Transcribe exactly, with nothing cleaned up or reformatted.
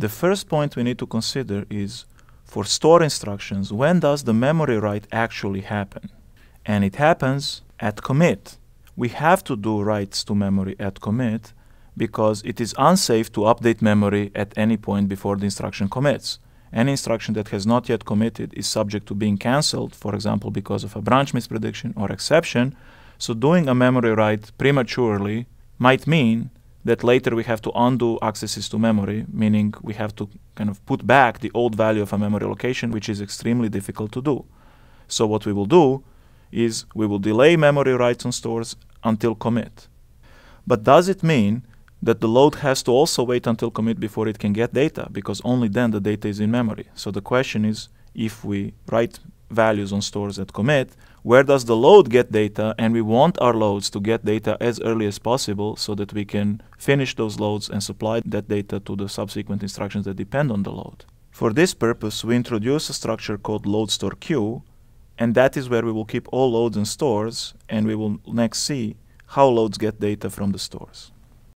The first point we need to consider is, for store instructions, when does the memory write actually happen? And it happens at commit. We have to do writes to memory at commit because it is unsafe to update memory at any point before the instruction commits. Any instruction that has not yet committed is subject to being cancelled, for example, because of a branch misprediction or exception. So doing a memory write prematurely might mean that later we have to undo accesses to memory, meaning we have to kind of put back the old value of a memory location, which is extremely difficult to do. So what we will do is we will delay memory writes on stores until commit. But does it mean that the load has to also wait until commit before it can get data? Because only then the data is in memory. So the question is, if we write values on stores at commit, where does the load get data? And we want our loads to get data as early as possible so that we can finish those loads and supply that data to the subsequent instructions that depend on the load. For this purpose, we introduce a structure called load store queue, and that is where we will keep all loads and stores, and we will next see how loads get data from the stores.